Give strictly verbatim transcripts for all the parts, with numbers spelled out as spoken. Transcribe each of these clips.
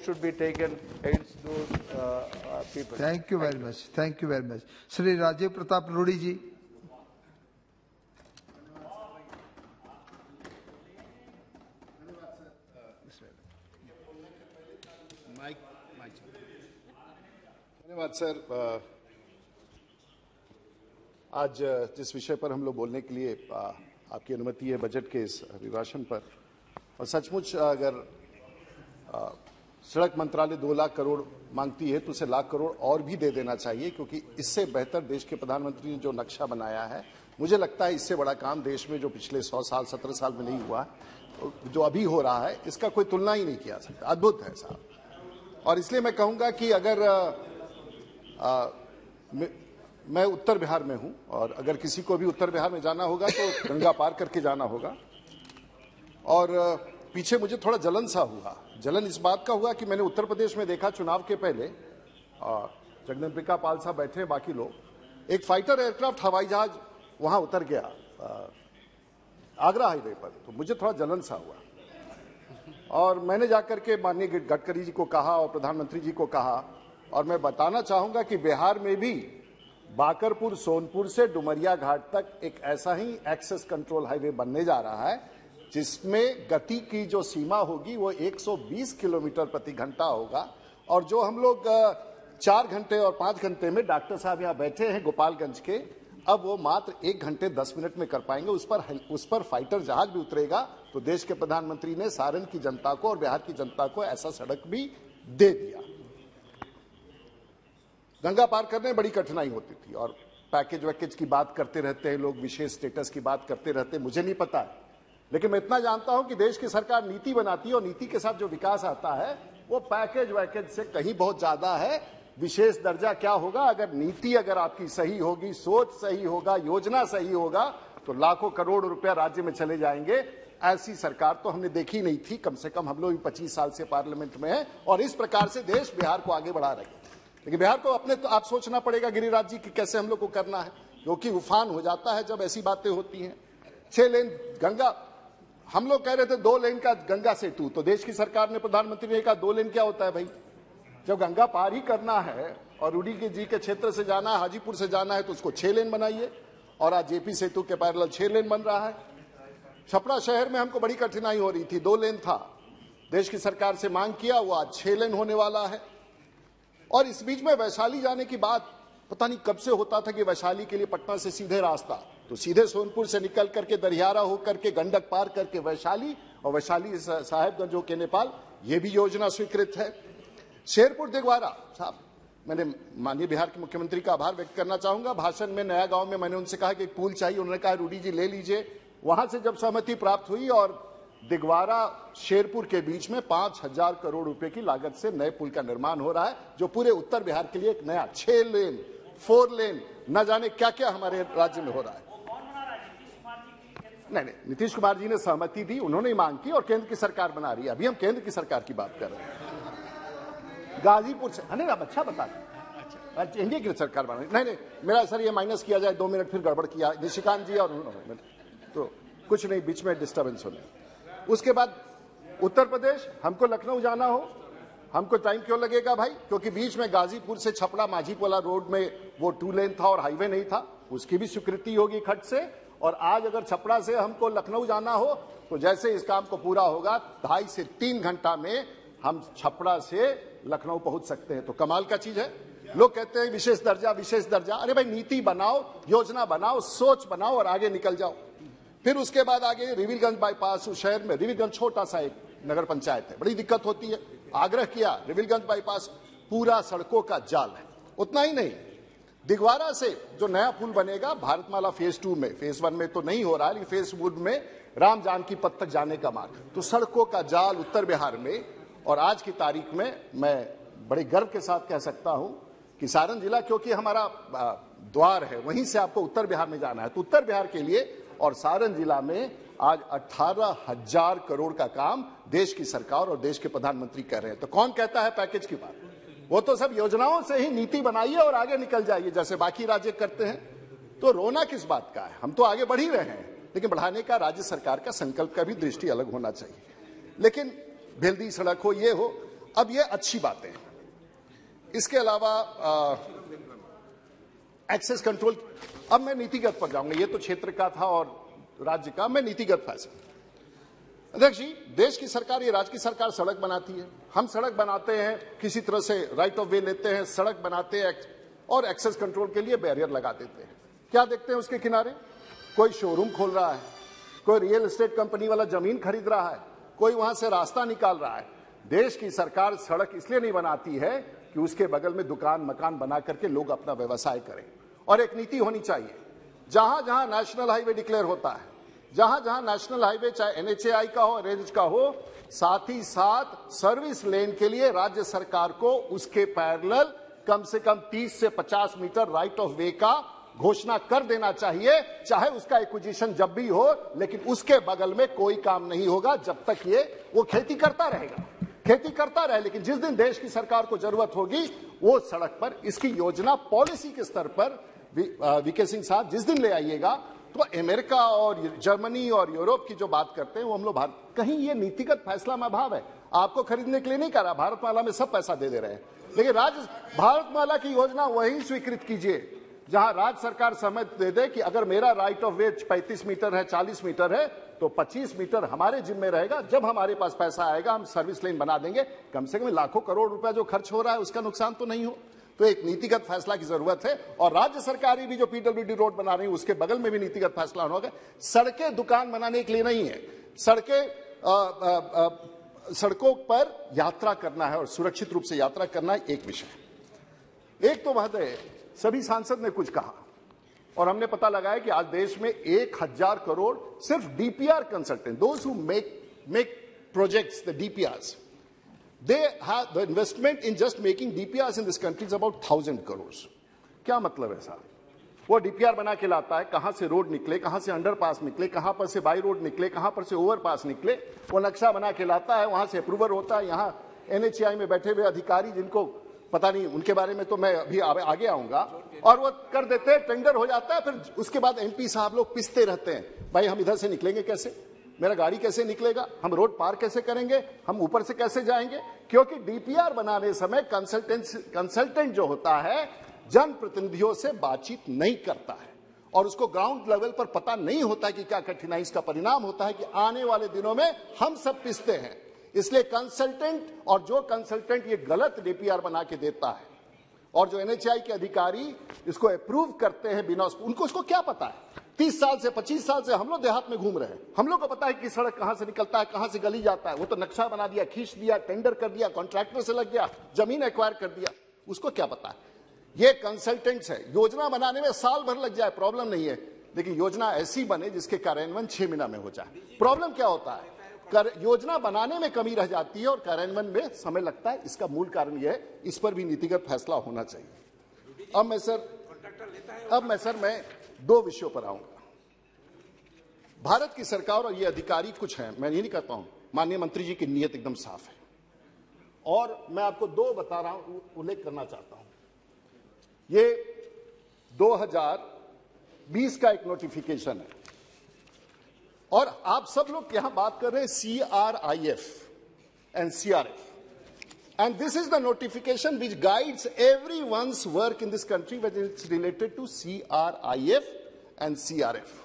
should be taken against those uh, uh, people. Thank you very much. Thank you very much. Shri Rajiv Pratap Lodi ji. धन्यवाद sir, आज जिस विषय पर हम लोग बोलने के लिए आपकी अनुमति है बजट के इस अभिभाषण पर, और सचमुच अगर सड़क मंत्रालय दो लाख करोड़ मांगती है तो उसे लाख करोड़ और भी दे देना चाहिए, क्योंकि इससे बेहतर देश के प्रधानमंत्री ने जो नक्शा बनाया है, मुझे लगता है इससे बड़ा काम देश में जो पिछले सौ साल सत्रह साल में नहीं हुआ, जो अभी हो रहा है, इसका कोई तुलना ही नहीं किया सकता। अद्भुत है साहब। और इसलिए मैं कहूँगा कि अगर आ, मैं, मैं उत्तर बिहार में हूँ, और अगर किसी को भी उत्तर बिहार में जाना होगा तो गंगा पार करके जाना होगा। और पीछे मुझे थोड़ा जलन सा हुआ, जलन इस बात का हुआ कि मैंने उत्तर प्रदेश में देखा चुनाव के पहले जगदम्बिका पाल साहब बैठे, बाकी लोग, एक फाइटर एयरक्राफ्ट हवाई जहाज वहाँ उतर गया आगरा हाईवे पर, तो मुझे थोड़ा जलन सा हुआ। और मैंने जाकर के माननीय गडकरी जी को कहा और प्रधानमंत्री जी को कहा, और मैं बताना चाहूँगा कि बिहार में भी बाकरपुर सोनपुर से डुमरिया घाट तक एक ऐसा ही एक्सेस कंट्रोल हाईवे बनने जा रहा है, जिसमें गति की जो सीमा होगी वो एक सौ बीस किलोमीटर प्रति घंटा होगा। और जो हम लोग चार घंटे और पाँच घंटे में डॉक्टर साहब यहाँ बैठे हैं गोपालगंज के, अब वो मात्र एक घंटे दस मिनट में कर पाएंगे। उस पर उस पर फाइटर जहाज भी उतरेगा। तो देश के प्रधानमंत्री ने सारण की जनता को और बिहार की जनता को ऐसा सड़क भी दे दिया। गंगा पार करने में बड़ी कठिनाई होती थी, और पैकेज वैकेज की बात करते रहते हैं लोग, विशेष स्टेटस की बात करते रहते हैं, मुझे नहीं पता है। लेकिन मैं इतना जानता हूं कि देश की सरकार नीति बनाती है, और नीति के साथ जो विकास आता है वो पैकेज वैकेज से कहीं बहुत ज्यादा है। विशेष दर्जा क्या होगा? अगर नीति अगर आपकी सही होगी, सोच सही होगा, योजना सही होगा, तो लाखों करोड़ रुपया राज्य में चले जाएंगे। ऐसी सरकार तो हमने देखी नहीं थी, कम से कम हम लोग पच्चीस साल से पार्लियामेंट में है, और इस प्रकार से देश बिहार को आगे बढ़ा रहे। लेकिन बिहार को अपने तो आप सोचना पड़ेगा गिरिराज जी कि कैसे हम लोग को करना है, क्योंकि उफान हो जाता है जब ऐसी बातें होती हैं। छह लेन गंगा, हम लोग कह रहे थे दो लेन का गंगा सेतु, तो देश की सरकार ने, प्रधानमंत्री ने कहा दो लेन क्या होता है भाई, जब गंगा पार ही करना है और रूड़ी के जी के क्षेत्र से जाना है, हाजीपुर से जाना है, तो उसको छह लेन बनाइए। और आज जेपी सेतु के पैरेलल छह लेन बन रहा है। छपरा शहर में हमको बड़ी कठिनाई हो रही थी, दो लेन था, देश की सरकार से मांग किया, वो आज छह लेन होने वाला है। और इस बीच में वैशाली जाने की बात पता नहीं कब से होता था कि वैशाली के लिए पटना से सीधे रास्ता, तो सीधे सोनपुर से निकल करके दरियारा होकर के गंडक पार करके वैशाली, और वैशाली साहेबगंज होकर नेपाल, ये भी योजना स्वीकृत है। शेरपुर दिगवारा साहब, मैंने माननीय बिहार के मुख्यमंत्री का आभार व्यक्त करना चाहूंगा। भाषण में नया गाँव में मैंने उनसे कहा कि पुल चाहिए, उन्होंने कहा रूडी जी ले लीजिए। वहां से जब सहमति प्राप्त हुई और दिगवारा शेरपुर के बीच में पांच हजार करोड़ रुपए की लागत से नए पुल का निर्माण हो रहा है, जो पूरे उत्तर बिहार के लिए एक नया छह लेन, फोर लेन, न जाने क्या क्या हमारे राज्य में हो रहा है। वो कौन बना रहा है? नीतीश कुमार जी की, नहीं नहीं, नीतीश कुमार जी ने सहमति दी, उन्होंने मांग की, और केंद्र की सरकार बना रही है। अभी हम केंद्र की सरकार की बात कर रहे हैं। गाजीपुर से, अरे आप अच्छा बता दें, एनडीए की सरकार बना रही। नहीं नहीं, मेरा सर ये माइनस किया जाए, दो मिनट फिर गड़बड़ किया निशिकांत जी, और तो कुछ नहीं, बीच में डिस्टर्बेंस होने। उसके बाद उत्तर प्रदेश, हमको लखनऊ जाना हो, हमको टाइम क्यों लगेगा भाई, क्योंकि बीच में गाजीपुर से छपड़ा माझीपोला रोड में वो टू लेन था और हाईवे नहीं था, उसकी भी स्वीकृति होगी खट से। और आज अगर छपड़ा से हमको लखनऊ जाना हो तो जैसे इस काम को पूरा होगा, ढाई से तीन घंटा में हम छपड़ा से लखनऊ पहुंच सकते हैं। तो कमाल का चीज है। लोग कहते हैं विशेष दर्जा, विशेष दर्जा, अरे भाई नीति बनाओ, योजना बनाओ, सोच बनाओ और आगे निकल जाओ। फिर उसके बाद आगे रिविलगंज बाईपास, उस शहर में रिविलगंज छोटा सा एक नगर पंचायत है, बड़ी दिक्कत होती है, आग्रह किया, रिविलगंज बाईपास पूरा सड़कों का जाल है। उतना ही नहीं, दिगवारा से जो नया पुल बनेगा भारतमाला फेज टू में, फेज वन में तो नहीं हो रहा है, लेकिन फेज वन में राम जानकी पद तक जाने का मार्ग, तो सड़कों का जाल उत्तर बिहार में। और आज की तारीख में मैं बड़े गर्व के साथ कह सकता हूँ कि सारण जिला क्योंकि हमारा द्वार है, वहीं से आपको उत्तर बिहार में जाना है, तो उत्तर बिहार के लिए और सारण जिला में आज अठारह हजार करोड़ का काम देश की सरकार और देश के प्रधानमंत्री कर रहे हैं। तो कौन कहता है पैकेज की बात? वो तो सब योजनाओं से ही, नीति बनाइए और आगे निकल जाइए जैसे बाकी राज्य करते हैं। तो रोना किस बात का है? हम तो आगे बढ़ ही रहे हैं, लेकिन बढ़ाने का राज्य सरकार का संकल्प का भी दृष्टि अलग होना चाहिए। लेकिन भेल्दी सड़क हो, ये हो, अब ये अच्छी बातें हैं। इसके अलावा एक्सेस कंट्रोल, अब मैं नीतिगत पर जाऊंगा, ये तो क्षेत्र का था और राज्य का, मैं नीतिगत फैसला। अध्यक्ष जी, देश की सरकार, ये राज्य की सरकार सड़क बनाती है, हम सड़क बनाते हैं, किसी तरह से राइट ऑफ वे लेते हैं, सड़क बनाते हैं और एक्सेस कंट्रोल के लिए बैरियर लगा देते हैं। क्या देखते हैं उसके किनारे? कोई शोरूम खोल रहा है, कोई रियल एस्टेट कंपनी वाला जमीन खरीद रहा है, कोई वहां से रास्ता निकाल रहा है। देश की सरकार सड़क इसलिए नहीं बनाती है कि उसके बगल में दुकान मकान बना करके लोग अपना व्यवसाय करें। और एक नीति होनी चाहिए, जहां जहां नेशनल हाईवे डिक्लेयर होता है, जहां जहां नेशनल हाईवे चाहे एन एच ए आई का हो, रेंज का हो, साथ ही साथ सर्विस लेन के लिए राज्य सरकार को उसके पैरेलल कम से कम तीस से पचास मीटर राइट ऑफ वे का घोषणा कर देना चाहिए, चाहे उसका एक्विजिशन जब भी हो, लेकिन उसके बगल में कोई काम नहीं होगा जब तक ये वो खेती करता रहेगा, खेती करता रहे। लेकिन जिस दिन देश की सरकार को जरूरत होगी, वो सड़क पर इसकी योजना पॉलिसी के स्तर पर वी के सिंह साहब जिस दिन ले आइएगा, तो अमेरिका और जर्मनी और यूरोप की जो बात करते हैं वो हम लोग भारत, कहीं ये नीतिगत फैसला में अभाव है। आपको खरीदने के लिए नहीं कह रहा, भारतमाला में सब पैसा दे दे रहे हैं, लेकिन राज्य भारतमाला की योजना वहीं स्वीकृत कीजिए जहां राज्य सरकार सहमत दे दे कि अगर मेरा राइट ऑफ वे पैंतीस मीटर है, चालीस मीटर है, तो पच्चीस मीटर हमारे जिम्मे रहेगा। जब हमारे पास पैसा आएगा हम सर्विस लेन बना देंगे। कम से कम लाखों करोड़ रुपया जो खर्च हो रहा है उसका नुकसान तो नहीं हो। तो एक नीतिगत फैसला की जरूरत है और राज्य सरकार भी जो पी डब्ल्यू डी रोड बना रही है उसके बगल में भी नीतिगत फैसला होगा। सड़कें दुकान बनाने के लिए नहीं है, सड़कें, सड़कों पर यात्रा करना है और सुरक्षित रूप से यात्रा करना एक विषय। एक तो बात है, सभी सांसद ने कुछ कहा और हमने पता लगाया कि आज देश में एक हजार करोड़ सिर्फ D P R consultant, those who make make projects the D P Rs, they have the investment in just making D P Rs in this country is about thousand crore. क्या मतलब है साहब? वो डी पी आर बना के लाता है, कहां से रोड निकले, कहां से अंडरपास निकले, कहां पर से बाई रोड निकले, कहां पर से ओवरपास निकले, वो नक्शा बना के लाता है, वहां से अप्रूवर होता है। यहां एन एच ए आई में बैठे हुए अधिकारी, जिनको पता नहीं, उनके बारे में तो मैं अभी आगे आऊंगा, और वो कर देते हैं, टेंडर हो जाता है, फिर उसके बाद एम पी साहब लोग पिसते रहते हैं, भाई हम इधर से निकलेंगे कैसे, मेरा गाड़ी कैसे निकलेगा, हम रोड पार कैसे करेंगे, हम ऊपर से कैसे जाएंगे। क्योंकि डी पी आर बनाने समय कंसल्टेंट कंसल्टेंट जो होता है जनप्रतिनिधियों से बातचीत नहीं करता है और उसको ग्राउंड लेवल पर पता नहीं होता कि क्या कठिनाई का परिणाम होता है कि आने वाले दिनों में हम सब पिसते हैं। इसलिए कंसल्टेंट और जो कंसल्टेंट ये गलत डी पी आर बना के देता है और जो एन एच ए आई के अधिकारी इसको अप्रूव करते हैं बिना उनको, उसको क्या पता है? तीस साल से पच्चीस साल से हम लोग देहात में घूम रहे हैं, हम लोग को पता है कि सड़क कहां से निकलता है, कहां से गली जाता है। वो तो नक्शा बना दिया, खींच दिया, टेंडर कर दिया, कॉन्ट्रैक्टर से लग गया, जमीन एक्वायर कर दिया, उसको क्या पता है? ये कंसल्टेंट्स है। योजना बनाने में साल भर लग जाए प्रॉब्लम नहीं है, लेकिन योजना ऐसी बने जिसके कार्यान्वयन छह महीना में हो जाए। प्रॉब्लम क्या होता है? कर, योजना बनाने में कमी रह जाती है और कार्यान्वयन में समय लगता है। इसका मूल कारण यह है, इस पर भी नीतिगत फैसला होना चाहिए। अब मैं सर अब मैं सर मैं दो विषयों पर आऊंगा। भारत की सरकार और ये अधिकारी कुछ हैं, मैं ये नहीं कहता हूं, माननीय मंत्री जी की नीयत एकदम साफ है और मैं आपको दो बता रहा हूं, उल्लेख करना चाहता हूं। ये दो हजार बीस का एक नोटिफिकेशन है और आप सब लोग यहां बात कर रहे हैं C R I F and C R F, and this is the notification which guides every ones work in this country when it's related to C R I F and C R F.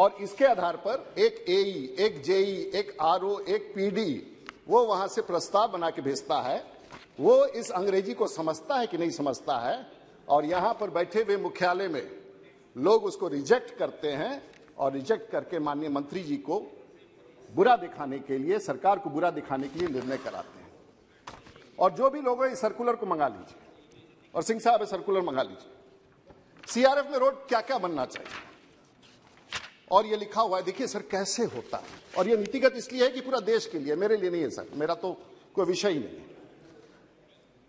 और इसके आधार पर एक ए ई, एक जे ई, एक R O, एक P D, वो वहां से प्रस्ताव बना के भेजता है। वो इस अंग्रेजी को समझता है कि नहीं समझता है और यहां पर बैठे हुए मुख्यालय में लोग उसको रिजेक्ट करते हैं और रिजेक्ट करके माननीय मंत्री जी को बुरा दिखाने के लिए, सरकार को बुरा दिखाने के लिए निर्णय कराते हैं। और जो भी लोग हैं, इस सर्कुलर को मंगा लीजिए और सिंह साहब सर्कुलर मंगा लीजिए, सी आर एफ में रोड क्या क्या बनना चाहिए और ये लिखा हुआ है। देखिए सर कैसे होता है, और ये नीतिगत इसलिए है कि पूरा देश के लिए, मेरे लिए नहीं है सर, मेरा तो कोई विषय ही नहीं है।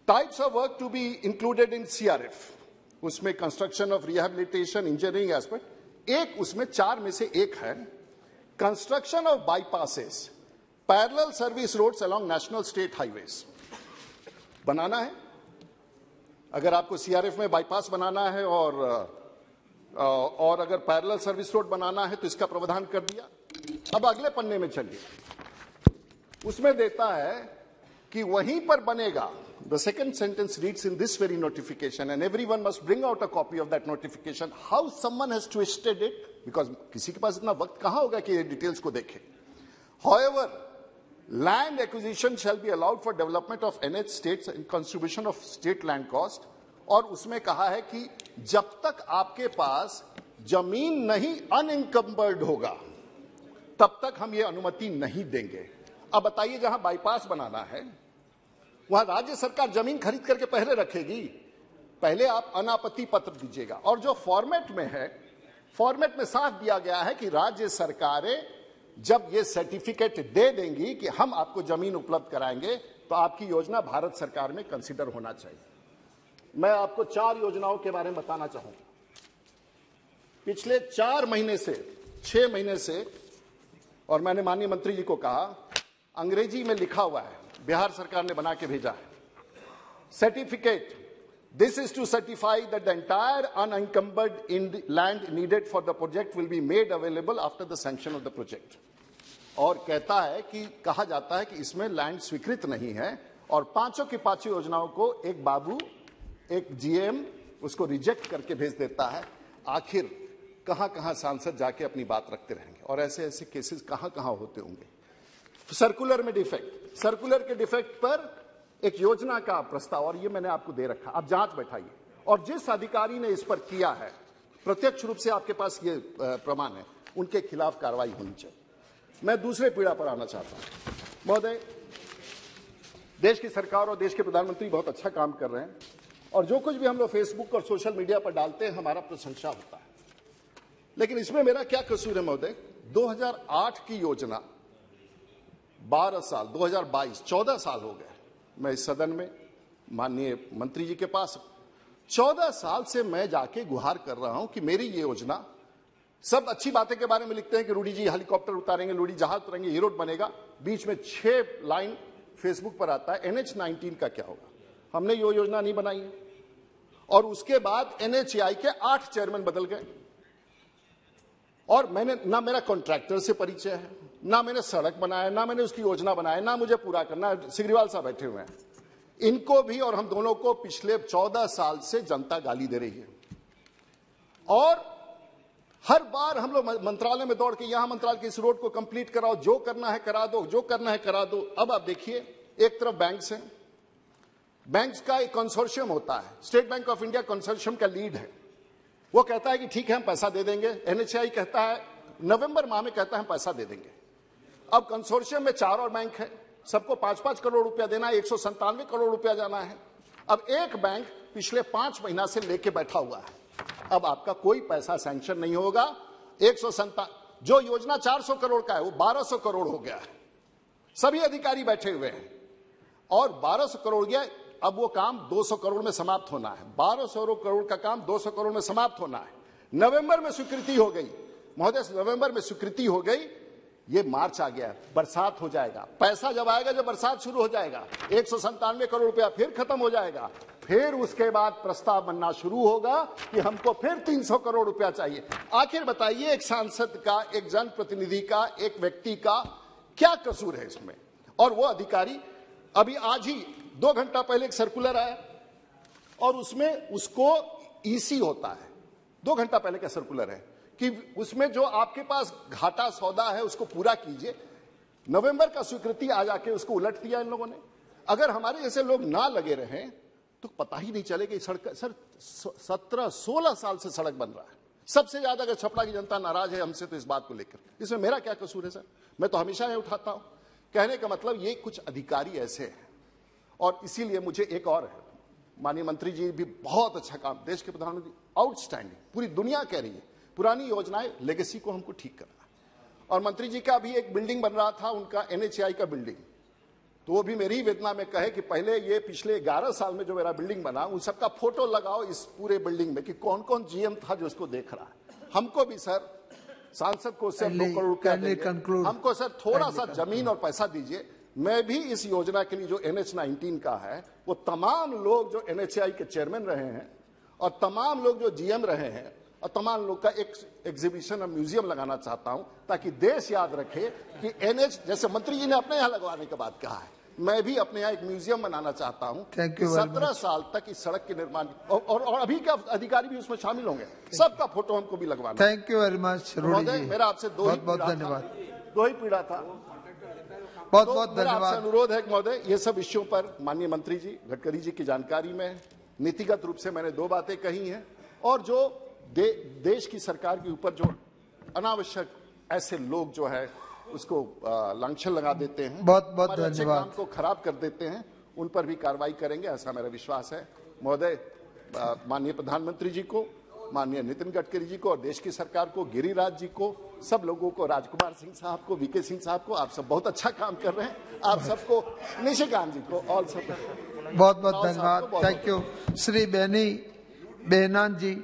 Types of work to be included in C R F, उसमें construction of rehabilitation engineering aspect, एक उसमें चार में से एक है, construction of bypasses, parallel service roads along national state highways बनाना है। अगर आपको सी आर एफ में बाईपास बनाना है और और अगर पैरेलल सर्विस रोड बनाना है तो इसका प्रावधान कर दिया। अब अगले पन्ने में चलिए, उसमें देता है कि वहीं पर बनेगा. The second sentence reads in this very notification, and everyone must bring out a copy of that notification. How someone has twisted it, because किसी के पास इतना वक्त कहाँ होगा कि ये डिटेल्स को देखे. However, land acquisition shall be allowed for development of N H states and contribution of state land cost. और उसमें कहा है कि जब तक आपके पास जमीन नहीं अनइंकम्बर्ड होगा तब तक हम ये अनुमति नहीं देंगे. अब बताइए, जहां बाईपास बनाना है वहां राज्य सरकार जमीन खरीद करके पहले रखेगी. पहले आप अनापत्ति पत्र दीजिएगा, और जो फॉर्मेट में है, फॉर्मेट में साफ दिया गया है कि राज्य सरकारें जब ये सर्टिफिकेट दे देंगी कि हम आपको जमीन उपलब्ध कराएंगे तो आपकी योजना भारत सरकार में कंसिडर होना चाहिए. मैं आपको चार योजनाओं के बारे में बताना चाहूंगा. पिछले चार महीने से छह महीने से और मैंने माननीय मंत्री जी को कहा, अंग्रेजी में लिखा हुआ है, बिहार सरकार ने बना के भेजा है certificate. This is to certify that the entire unencumbered in land needed for the project will be made available after the sanction of the project. और कहता है कि कहा जाता है कि इसमें लैंड स्वीकृत नहीं है, और पांचों की पांचों योजनाओं को एक बाबू, एक जीएम उसको रिजेक्ट करके भेज देता है. आखिर कहां कहां सांसद जाके अपनी बात रखते रहेंगे, और ऐसे ऐसे केसेस कहां कहां होते होंगे. सर्कुलर में डिफेक्ट, सर्कुलर के डिफेक्ट पर एक योजना का प्रस्ताव, और ये मैंने आपको दे रखा, आप जांच बैठाइए. और जिस अधिकारी ने इस पर किया है, प्रत्यक्ष रूप से आपके पास ये प्रमाण है, उनके खिलाफ कार्रवाई होनी चाहिए. मैं दूसरे पीड़ा पर आना चाहता हूं. महोदय, देश की सरकार और देश के प्रधानमंत्री बहुत अच्छा काम कर रहे हैं, और जो कुछ भी हम लोग फेसबुक और सोशल मीडिया पर डालते हैं हमारा प्रशंसा होता है. लेकिन इसमें मेरा क्या कसूर है महोदय? दो हज़ार आठ की योजना बारह साल, दो हज़ार बाईस, चौदह साल हो गए. मैं इस सदन में माननीय मंत्री जी के पास चौदह साल से मैं जाके गुहार कर रहा हूं कि मेरी ये योजना, सब अच्छी बातें के बारे में लिखते हैं कि रूडी जी हेलीकॉप्टर उतारेंगे, रूडी जहाज उतारेंगे, ये रोड बनेगा. बीच में छह लाइन फेसबुक पर आता है, एनएच नाइनटीन का क्या होगा, हमने ये योजना नहीं बनाई है. और उसके बाद एनएचआई के आठ चेयरमैन बदल गए, और मैंने ना मेरा कॉन्ट्रैक्टर से परिचय है, ना मैंने सड़क बनाया, ना मैंने उसकी योजना बनाया, ना मुझे पूरा करना. सिग्रीवाल साहब बैठे हुए हैं, इनको भी और हम दोनों को पिछले चौदह साल से जनता गाली दे रही है. और हर बार हम लोग मंत्रालय में दौड़ के, यहां मंत्रालय के, इस रोड को कंप्लीट कराओ, जो करना है करा दो, जो करना है करा दो. अब आप देखिए, एक तरफ बैंक्स हैं, बैंक्स का एक कंसोर्शियम होता है, state bank of India consortium का लीड है. वो कहता है कि ठीक है हम पैसा दे देंगे. एनएचआई कहता है, नवंबर माह में कहता है हम पैसा दे देंगे. अब कंसोर्शियम में चार और बैंक है, सबको पांच पांच करोड़ रुपया देना है, एक सौ संतानवे करोड़ रुपया जाना है. अब एक बैंक पिछले पांच महीना से लेके बैठा हुआ है, अब आपका कोई पैसा सैंक्शन नहीं होगा. एक सौ संतान जो योजना चार सौ करोड़ का है वो बारह सौ करोड़ हो गया है. सभी अधिकारी बैठे हुए हैं और बारह सौ करोड़ गया. अब वो काम दो सौ करोड़ में समाप्त होना है. बारह सौ करोड़ का काम दो सौ करोड़ में समाप्त होना है. नवंबर में स्वीकृति हो गई महोदय, नवंबर में स्वीकृति हो गई, ये मार्च आ गया, बरसात हो जाएगा. पैसा जब आएगा, जब बरसात शुरू हो जाएगा, एक सौ संतानवे करोड़ रुपया फिर खत्म हो जाएगा. फिर उसके बाद प्रस्ताव बनना शुरू होगा कि हमको फिर तीन सौ करोड़ रुपया चाहिए. आखिर बताइए, एक सांसद का, एक जनप्रतिनिधि का, एक व्यक्ति का क्या कसूर है इसमें? और वो अधिकारी, अभी आज ही दो घंटा पहले एक सर्कुलर आया और उसमें उसको ईसी होता है, दो घंटा पहले का सर्कुलर है कि उसमें जो आपके पास घाटा सौदा है उसको पूरा कीजिए. नवंबर का स्वीकृति आ जाके उसको उलट दिया इन लोगों ने. अगर हमारे जैसे लोग ना लगे रहे तो पता ही नहीं चले कि सड़क, सर सत्रह सोलह साल से सड़क बन रहा है. सबसे ज्यादा अगर छपरा की जनता नाराज है हमसे तो इस बात को लेकर. इसमें मेरा क्या कसूर है सर? मैं तो हमेशा यह उठाता हूं. कहने का मतलब ये कुछ अधिकारी ऐसे हैं, और इसीलिए मुझे एक और है, माननीय मंत्री जी भी बहुत अच्छा काम, देश के प्रधानमंत्री आउटस्टैंडिंग, पूरी दुनिया कह रही है. पुरानी योजनाएं, लेगेसी को हमको ठीक करना है. और मंत्री जी का भी एक बिल्डिंग बन रहा था उनका, एनएचआई का बिल्डिंग, तो वो भी मेरी वेदना में कहे कि पहले ये पिछले ग्यारह साल में जो मेरा बिल्डिंग बना उन सबका फोटो लगाओ इस पूरे बिल्डिंग में कि कौन कौन जीएम था जो उसको देख रहा है. हमको भी सर, सांसद को सर दो करोड़ रुपया, हमको सर थोड़ा सा जमीन और पैसा दीजिए. मैं भी इस योजना के लिए, जो एनएच नाइनटीन का है, वो तमाम लोग जो एनएचआई के चेयरमैन रहे हैं और तमाम लोग जो जीएम रहे हैं और तमाम लोग का एक एग्जीबिशन और म्यूजियम लगाना चाहता हूं, ताकि देश याद रखे कि एनएच, जैसे मंत्री जी ने अपने यहां लगवाने के बाद कहा है, मैं भी अपने यहाँ एक म्यूजियम बनाना चाहता हूँ। सत्रह साल तक इस सड़क के निर्माण और, और, और अभी के अधिकारी भी उसमें शामिल होंगे, सबका फोटो हमको भी लगवाना। थैंक यू वेरी मच महोदय, मेरा आपसे दो बहुत बहुत धन्यवाद, दो ही पीड़ा था। बहुत बहुत धन्यवाद। अनुरोध है महोदय, ये सब इश्यूओं पर माननीय मंत्री जी गडकरी जी की जानकारी में नीतिगत रूप से मैंने दो बातें कही हैं, और जो देश की सरकार के ऊपर जो अनावश्यक ऐसे लोग जो है उसको लांछन लगा देते हैं, बहुत बहुत धन्यवाद, काम को खराब कर देते हैं, उन पर भी कार्रवाई करेंगे ऐसा मेरा विश्वास है महोदय। माननीय प्रधानमंत्री जी को, माननीय नितिन गडकरी जी को और देश की सरकार को, गिरिराज जी को, सब लोगों को, राजकुमार सिंह साहब को, वी के सिंह साहब को, आप सब बहुत अच्छा काम कर रहे हैं, आप सबको, निशिकांत जी को, और सब बहुत बहुत धन्यवाद। Thank you. Shri Benny Behanan ji.